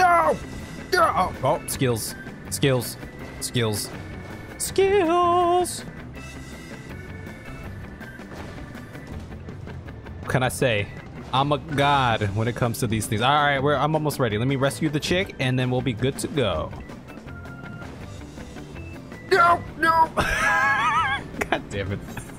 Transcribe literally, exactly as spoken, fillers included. No! Oh, oh, skills. Skills. Skills. Skills! What can I say? I'm a god when it comes to these things. All right, we're, I'm almost ready. Let me rescue the chick, and then we'll be good to go. No! No! God damn it.